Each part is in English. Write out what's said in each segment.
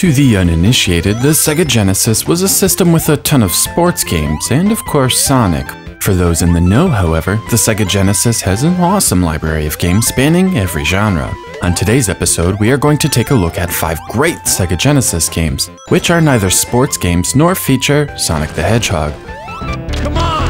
To the uninitiated, the Sega Genesis was a system with a ton of sports games and, of course, Sonic. For those in the know, however, the Sega Genesis has an awesome library of games spanning every genre. On today's episode, we are going to take a look at 5 great Sega Genesis games, which are neither sports games nor feature Sonic the Hedgehog. Come on!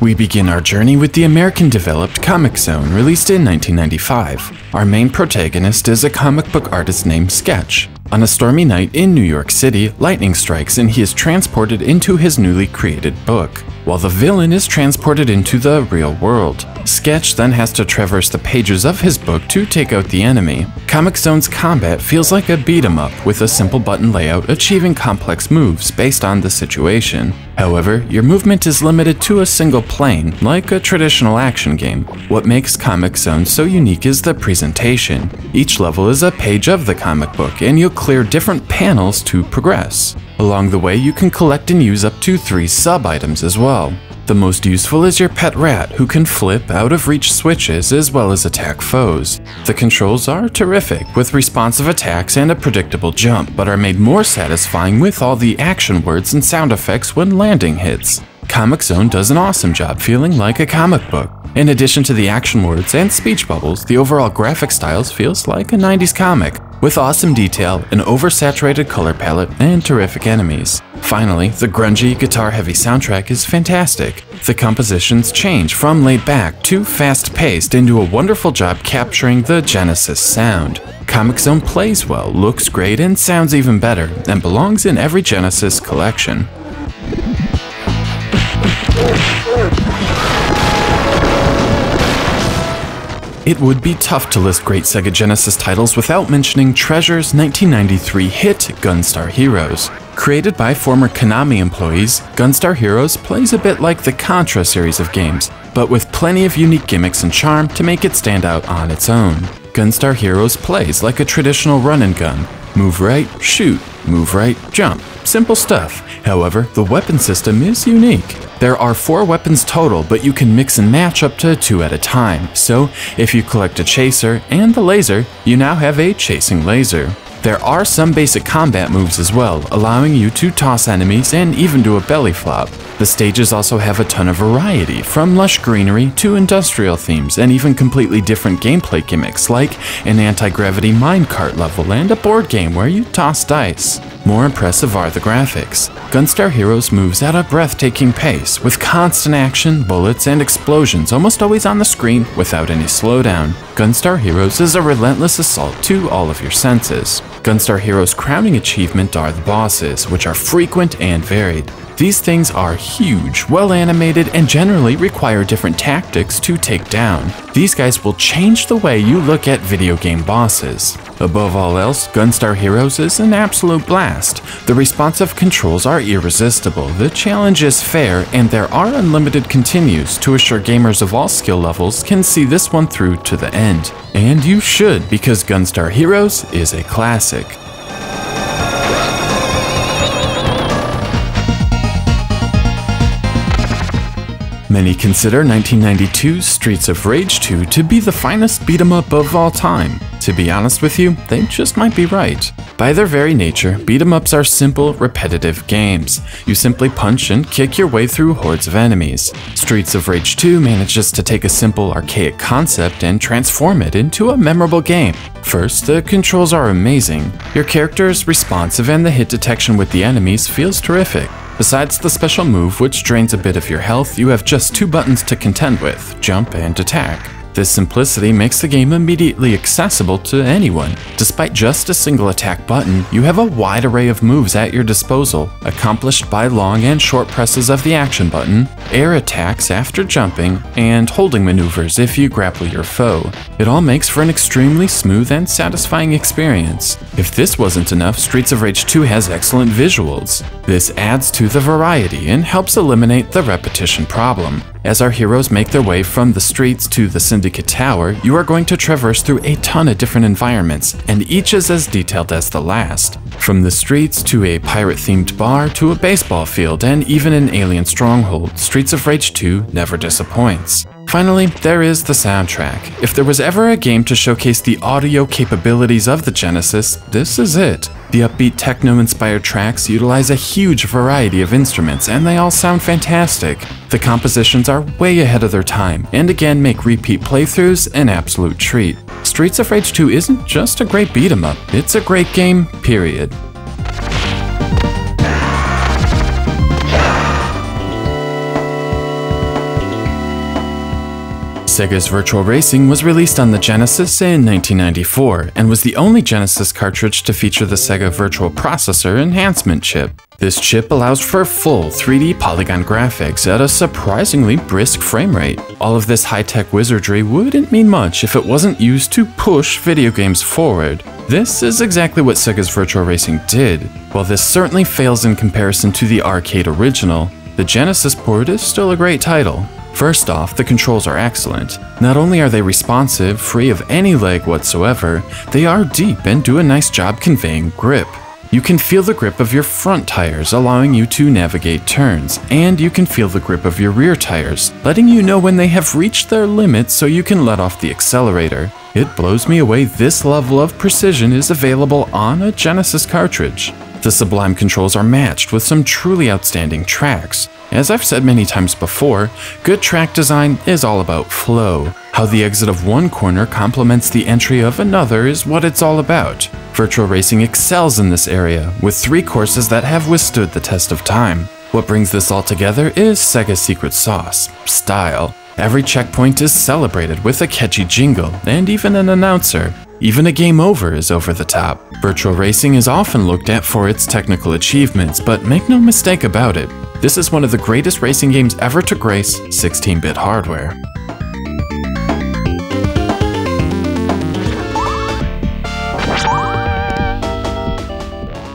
We begin our journey with the American-developed Comix Zone, released in 1995. Our main protagonist is a comic book artist named Sketch. On a stormy night in New York City, lightning strikes and he is transported into his newly created book, while the villain is transported into the real world. Sketch then has to traverse the pages of his book to take out the enemy. Comix Zone's combat feels like a beat-em-up with a simple button layout achieving complex moves based on the situation. However, your movement is limited to a single plane, like a traditional action game. What makes Comix Zone so unique is the presentation. Each level is a page of the comic book, and you'll clear different panels to progress. Along the way, you can collect and use up to 3 sub-items as well. The most useful is your pet rat, who can flip out-of-reach switches as well as attack foes. The controls are terrific, with responsive attacks and a predictable jump, but are made more satisfying with all the action words and sound effects when landing hits. Comix Zone does an awesome job feeling like a comic book. In addition to the action words and speech bubbles, the overall graphic styles feels like a 90s comic, with awesome detail, an oversaturated color palette, and terrific enemies. Finally, the grungy, guitar-heavy soundtrack is fantastic. The compositions change from laid-back to fast-paced and do a wonderful job capturing the Genesis sound. Comix Zone plays well, looks great, and sounds even better, and belongs in every Genesis collection. It would be tough to list great Sega Genesis titles without mentioning Treasure's 1993 hit Gunstar Heroes. Created by former Konami employees, Gunstar Heroes plays a bit like the Contra series of games, but with plenty of unique gimmicks and charm to make it stand out on its own. Gunstar Heroes plays like a traditional run-and-gun. Move right, shoot, move right, jump. Simple stuff. However, the weapon system is unique. There are 4 weapons total, but you can mix and match up to 2 at a time. So, if you collect a chaser and the laser, you now have a chasing laser. There are some basic combat moves as well, allowing you to toss enemies and even do a belly flop. The stages also have a ton of variety, from lush greenery to industrial themes and even completely different gameplay gimmicks like an anti-gravity minecart level and a board game where you toss dice. More impressive are the graphics. Gunstar Heroes moves at a breathtaking pace, with constant action, bullets, and explosions almost always on the screen without any slowdown. Gunstar Heroes is a relentless assault to all of your senses. Gunstar Heroes' crowning achievement are the bosses, which are frequent and varied. These things are huge, well animated, and generally require different tactics to take down. These guys will change the way you look at video game bosses. Above all else, Gunstar Heroes is an absolute blast. The responsive controls are irresistible, the challenge is fair, and there are unlimited continues to assure gamers of all skill levels can see this one through to the end. And you should, because Gunstar Heroes is a classic. Many consider 1992's Streets of Rage 2 to be the finest beat-em-up of all time. To be honest with you, they just might be right. By their very nature, beat-em-ups are simple, repetitive games. You simply punch and kick your way through hordes of enemies. Streets of Rage 2 manages to take a simple, archaic concept and transform it into a memorable game. First, the controls are amazing. Your character is responsive and the hit detection with the enemies feels terrific. Besides the special move, which drains a bit of your health, you have just 2 buttons to contend with, jump and attack. This simplicity makes the game immediately accessible to anyone. Despite just a single attack button, you have a wide array of moves at your disposal, accomplished by long and short presses of the action button, air attacks after jumping, and holding maneuvers if you grapple your foe. It all makes for an extremely smooth and satisfying experience. If this wasn't enough, Streets of Rage 2 has excellent visuals. This adds to the variety and helps eliminate the repetition problem. As our heroes make their way from the streets to the Syndicate Tower, you are going to traverse through a ton of different environments, and each is as detailed as the last. From the streets to a pirate-themed bar to a baseball field and even an alien stronghold, Streets of Rage 2 never disappoints. Finally, there is the soundtrack. If there was ever a game to showcase the audio capabilities of the Genesis, this is it. The upbeat techno-inspired tracks utilize a huge variety of instruments, and they all sound fantastic. The compositions are way ahead of their time, and again make repeat playthroughs an absolute treat. Streets of Rage 2 isn't just a great beat-em-up, it's a great game, period. Sega's Virtua Racing was released on the Genesis in 1994, and was the only Genesis cartridge to feature the Sega Virtual Processor Enhancement chip. This chip allows for full 3D polygon graphics at a surprisingly brisk frame rate. All of this high-tech wizardry wouldn't mean much if it wasn't used to push video games forward. This is exactly what Sega's Virtua Racing did. While this certainly fails in comparison to the arcade original, the Genesis port is still a great title. First off, the controls are excellent. Not only are they responsive, free of any lag whatsoever, they are deep and do a nice job conveying grip. You can feel the grip of your front tires, allowing you to navigate turns, and you can feel the grip of your rear tires, letting you know when they have reached their limit so you can let off the accelerator. It blows me away this level of precision is available on a Genesis cartridge. The sublime controls are matched with some truly outstanding tracks. As I've said many times before, good track design is all about flow. How the exit of one corner complements the entry of another is what it's all about. Virtua Racing excels in this area, with 3 courses that have withstood the test of time. What brings this all together is Sega's secret sauce, style. Every checkpoint is celebrated with a catchy jingle, and even an announcer. Even a game over is over the top. Virtua Racing is often looked at for its technical achievements, but make no mistake about it, this is one of the greatest racing games ever to grace 16-bit hardware.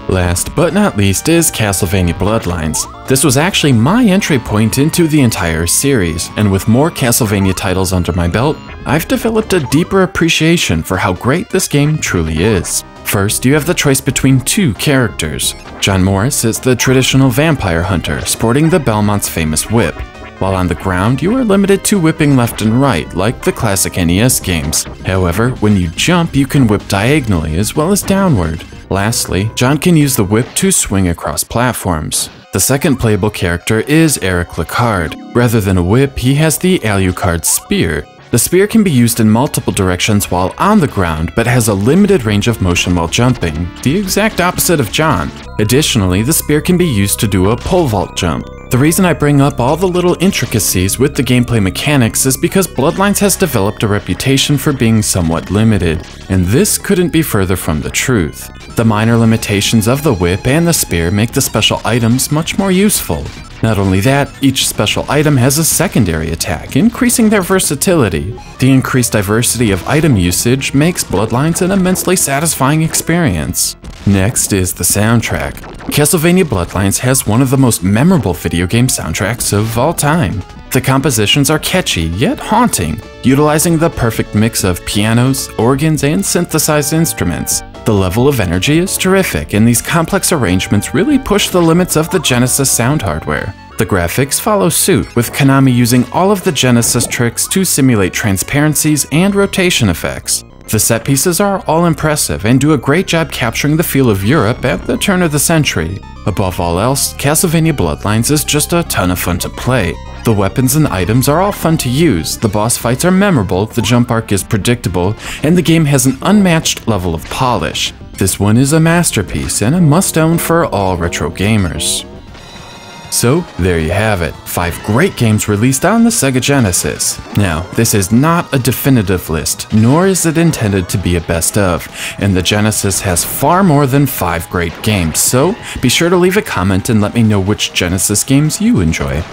Last but not least is Castlevania Bloodlines. This was actually my entry point into the entire series, and with more Castlevania titles under my belt, I've developed a deeper appreciation for how great this game truly is. First, you have the choice between 2 characters. John Morris is the traditional vampire hunter, sporting the Belmont's famous whip. While on the ground, you are limited to whipping left and right, like the classic NES games. However, when you jump, you can whip diagonally as well as downward. Lastly, John can use the whip to swing across platforms. The second playable character is Eric Lecarde. Rather than a whip, he has the Alucard Spear. The spear can be used in multiple directions while on the ground, but has a limited range of motion while jumping, the exact opposite of John. Additionally, the spear can be used to do a pole vault jump. The reason I bring up all the little intricacies with the gameplay mechanics is because Bloodlines has developed a reputation for being somewhat limited, and this couldn't be further from the truth. The minor limitations of the whip and the spear make the special items much more useful. Not only that, each special item has a secondary attack, increasing their versatility. The increased diversity of item usage makes Bloodlines an immensely satisfying experience. Next is the soundtrack. Castlevania Bloodlines has one of the most memorable video game soundtracks of all time. The compositions are catchy, yet haunting, utilizing the perfect mix of pianos, organs, and synthesized instruments. The level of energy is terrific, and these complex arrangements really push the limits of the Genesis sound hardware. The graphics follow suit, with Konami using all of the Genesis tricks to simulate transparencies and rotation effects. The set pieces are all impressive and do a great job capturing the feel of Europe at the turn of the century. Above all else, Castlevania Bloodlines is just a ton of fun to play. The weapons and items are all fun to use, the boss fights are memorable, the jump arc is predictable, and the game has an unmatched level of polish. This one is a masterpiece and a must-own for all retro gamers. So, there you have it, 5 great games released on the Sega Genesis. Now, this is not a definitive list, nor is it intended to be a best of, and the Genesis has far more than 5 great games, so be sure to leave a comment and let me know which Genesis games you enjoy.